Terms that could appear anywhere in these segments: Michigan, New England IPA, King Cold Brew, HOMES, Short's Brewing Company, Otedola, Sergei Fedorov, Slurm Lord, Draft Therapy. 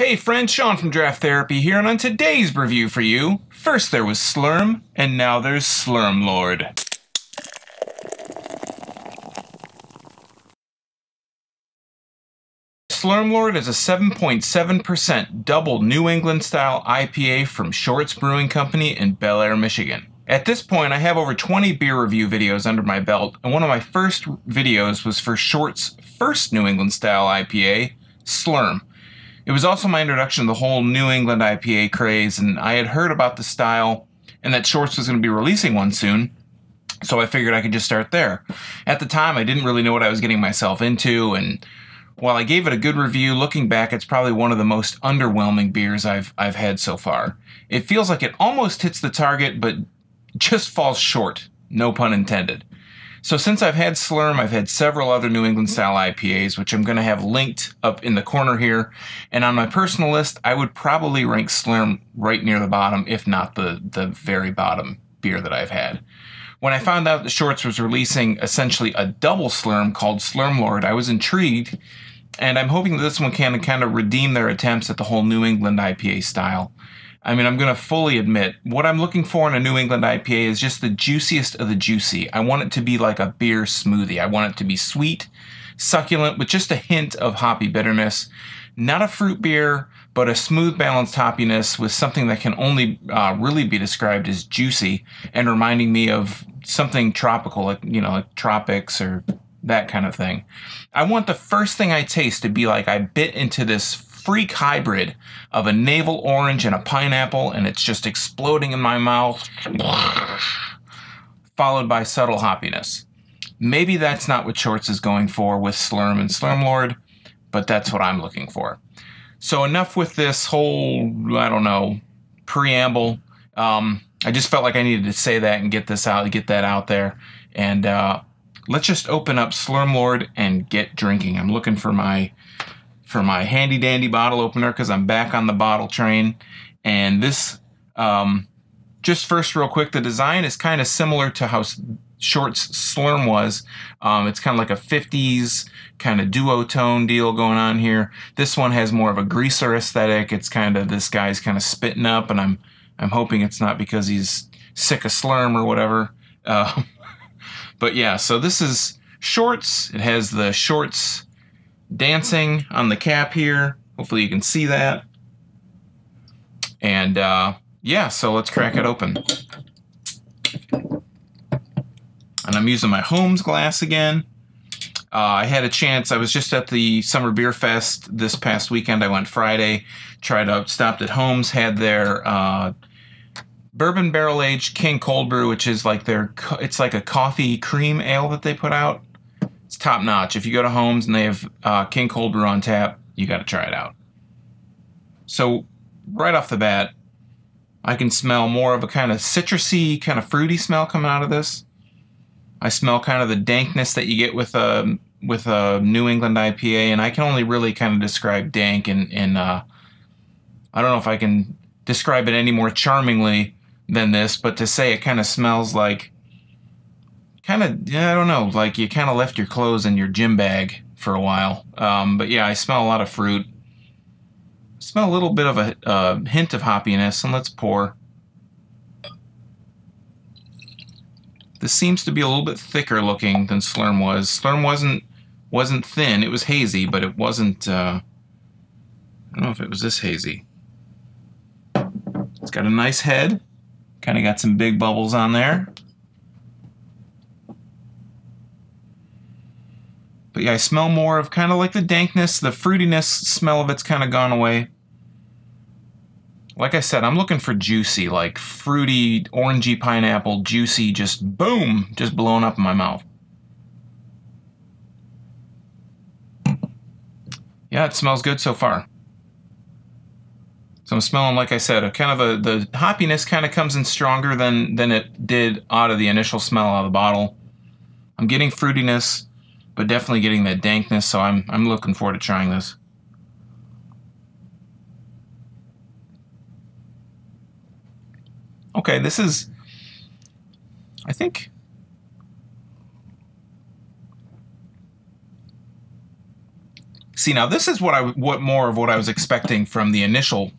Hey friends, Sean from Draft Therapy here, and on today's review for you, first there was Slurm, and now there's Slurm Lord. Slurm Lord is a 7.7% double New England style IPA from Short's Brewing Company in Bel Air, Michigan. At this point, I have over 20 beer review videos under my belt, and one of my first videos was for Short's first New England style IPA, Slurm. It was also my introduction to the whole New England IPA craze, and I had heard about the style and that Short's was going to be releasing one soon, so I figured I could just start there. At the time, I didn't really know what I was getting myself into, and while I gave it a good review, looking back, it's probably one of the most underwhelming beers I've had so far. It feels like it almost hits the target, but just falls short, no pun intended. So since I've had Slurm, I've had several other New England style IPAs, which I'm going to have linked up in the corner here. And on my personal list, I would probably rank Slurm right near the bottom, if not the very bottom beer that I've had. When I found out that Short's was releasing essentially a double Slurm called Slurm Lord, I was intrigued, and I'm hoping that this one can kind of redeem their attempts at the whole New England IPA style. I mean, I'm going to fully admit, what I'm looking for in a New England IPA is just the juiciest of the juicy. I want it to be like a beer smoothie. I want it to be sweet, succulent, with just a hint of hoppy bitterness. Not a fruit beer, but a smooth, balanced hoppiness with something that can only really be described as juicy, and reminding me of something tropical, like, you know, like tropics or that kind of thing. I want the first thing I taste to be like I bit into this freak hybrid of a navel orange and a pineapple, and it's just exploding in my mouth, followed by subtle hoppiness. Maybe that's not what Short's is going for with Slurm and Slurm Lord, but that's what I'm looking for. So enough with this whole, I don't know, preamble. I just felt like I needed to say that and get that out there. And let's just open up Slurm Lord and get drinking. I'm looking for my handy dandy bottle opener, because I'm back on the bottle train. And this, just first real quick, the design is kind of similar to how Short's Slurm was. It's kind of like a 50s kind of duotone deal going on here. This one has more of a greaser aesthetic. It's kind of, this guy's kind of spitting up, and I'm hoping it's not because he's sick of Slurm or whatever. But yeah, so this is Short's. It has the Short's dancing on the cap here. Hopefully you can see that. And yeah, so let's crack it open. And I'm using my HOMES glass again. I had a chance, I was just at the Summer Beer Fest this past weekend. I went Friday, stopped at HOMES, had their bourbon barrel aged King Cold Brew, which is like their, it's like a coffee cream ale that they put out. It's top notch. If you go to HOMES and they have King Cold Brew on tap, you got to try it out. So right off the bat, I can smell more of a kind of citrusy, kind of fruity smell coming out of this. I smell kind of the dankness that you get with a New England IPA, and I can only really kind of describe dank, and I don't know if I can describe it any more charmingly than this, but to say it kind of smells like, kind of, yeah, I don't know, like you kind of left your clothes in your gym bag for a while. But yeah, I smell a lot of fruit. Smell a little bit of a hint of hoppiness, and let's pour. This seems to be a little bit thicker looking than Slurm was. Slurm wasn't thin. It was hazy, but it wasn't, I don't know if it was this hazy. It's got a nice head. Kind of got some big bubbles on there. But yeah, I smell more of kind of like the dankness, the fruitiness smell of it's kind of gone away. Like I said, I'm looking for juicy, like fruity, orangey pineapple, juicy, just boom, just blown up in my mouth. Yeah, it smells good so far. So I'm smelling, like I said, the hoppiness kind of comes in stronger than it did out of the initial smell out of the bottle. I'm getting fruitiness, but definitely getting that dankness, so I'm looking forward to trying this. Okay, this is, I think, see. Now this is what I was expecting from the initial,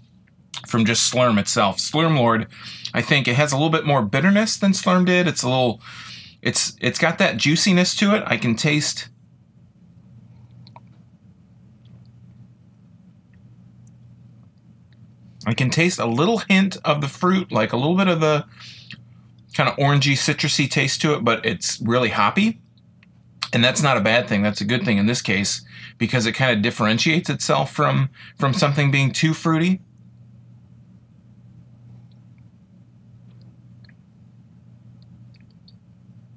from just Slurm itself. Slurm Lord, I think it has a little bit more bitterness than Slurm did. It's a little, it's got that juiciness to it. I can taste. I can taste a little hint of the fruit, like a little bit of the kind of orangey, citrusy taste to it, but it's really hoppy. And that's not a bad thing. That's a good thing in this case because it kind of differentiates itself from something being too fruity.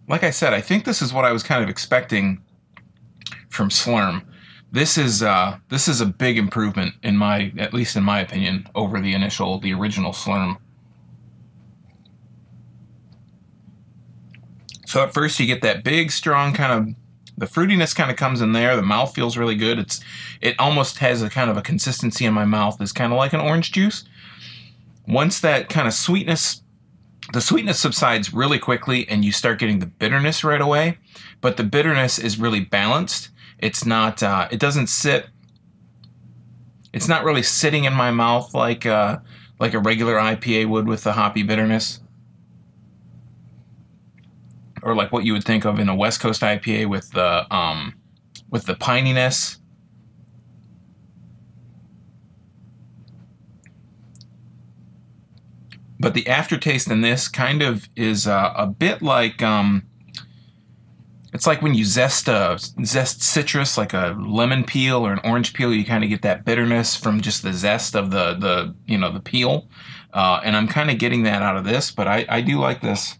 Like I said, I think this is what I was kind of expecting from Slurm. This is a big improvement in my, at least in my opinion, over the initial, the original Slurm. So at first you get that big, strong kind of, the fruitiness kind of comes in there. The mouth feels really good. It almost has a kind of a consistency in my mouth. It's kind of like an orange juice. Once that kind of sweetness, the sweetness subsides really quickly and you start getting the bitterness right away, but the bitterness is really balanced. It's not, it doesn't sit, it's not really sitting in my mouth like a regular IPA would with the hoppy bitterness. Or like what you would think of in a West Coast IPA with the pininess. But the aftertaste in this kind of is a bit like, it's like when you zest citrus, like a lemon peel or an orange peel, you kind of get that bitterness from just the zest of the you know, the peel. And I'm kind of getting that out of this, but I do like this.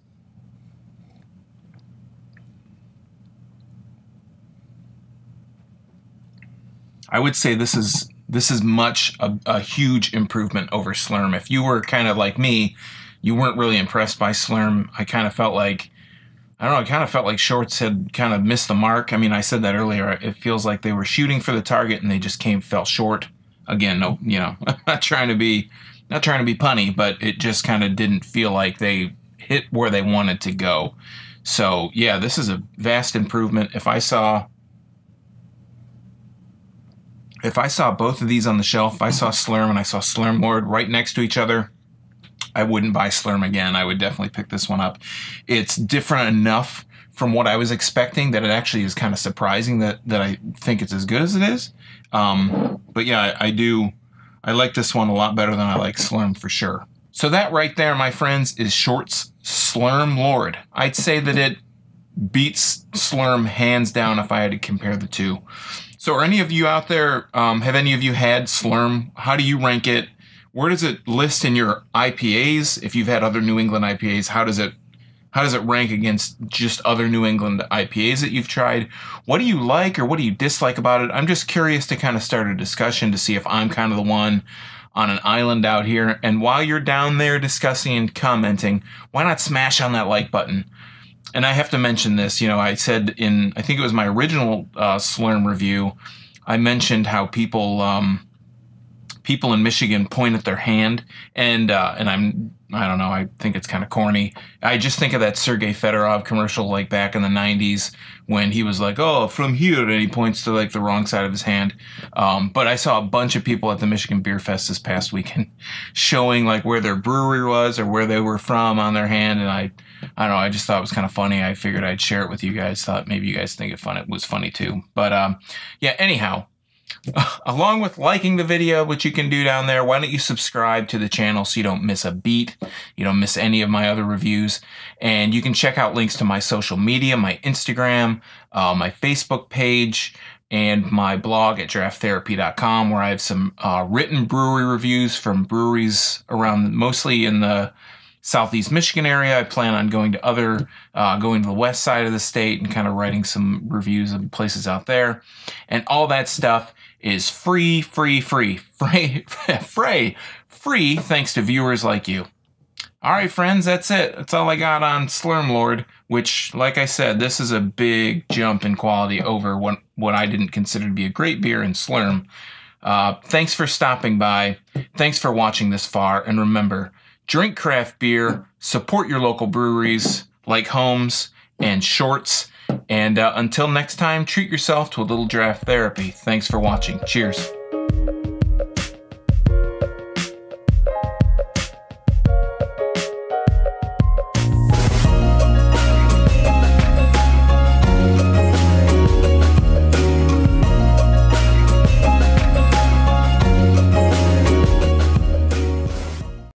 I would say this is much a huge improvement over Slurm. If you were kind of like me, you weren't really impressed by Slurm. I kind of felt like, I don't know, I kind of felt like Short's had kind of missed the mark. I mean, I said that earlier. It feels like they were shooting for the target and they just fell short. Again, no, you know, not trying to be punny, but it just kind of didn't feel like they hit where they wanted to go. So yeah, this is a vast improvement. If I saw both of these on the shelf, if I saw Slurm and I saw Slurm Lord right next to each other, I wouldn't buy Slurm again. I would definitely pick this one up. It's different enough from what I was expecting that it actually is kind of surprising that I think it's as good as it is. But yeah, I like this one a lot better than I like Slurm for sure. So that right there, my friends, is Short's Slurm Lord. I'd say that it beats Slurm hands down if I had to compare the two. So are any of you out there, have any of you had Slurm? How do you rank it? Where does it list in your IPAs? If you've had other New England IPAs, how does it rank against just other New England IPAs that you've tried? What do you like or what do you dislike about it? I'm just curious to kind of start a discussion to see if I'm kind of the one on an island out here. And while you're down there discussing and commenting, why not smash on that like button? And I have to mention this, you know, I said in, I think it was my original Slurm review, I mentioned how people in Michigan point at their hand, and I don't know, I think it's kind of corny. I just think of that Sergei Fedorov commercial like back in the 90s when he was like, oh, from here, and he points to like the wrong side of his hand. But I saw a bunch of people at the Michigan Beer Fest this past weekend showing like where their brewery was or where they were from on their hand, and I don't know, I just thought it was kind of funny. I figured I'd share it with you guys. Thought maybe you guys think it fun. It was funny too. But yeah, anyhow. Along with liking the video, which you can do down there, why don't you subscribe to the channel so you don't miss a beat, you don't miss any of my other reviews, and you can check out links to my social media, my Instagram, my Facebook page, and my blog at drafttherapy.com, where I have some written brewery reviews from breweries around, mostly in the Southeast Michigan area. I plan on going to going to the west side of the state and kind of writing some reviews of places out there. And all that stuff is free, thanks to viewers like you. All right, friends, that's it. That's all I got on Slurm Lord, which, like I said, this is a big jump in quality over what I didn't consider to be a great beer in Slurm. Thanks for stopping by. Thanks for watching this far. And remember, drink craft beer, support your local breweries like HOMES and Short's, And until next time, treat yourself to a little draft therapy. Thanks for watching. Cheers.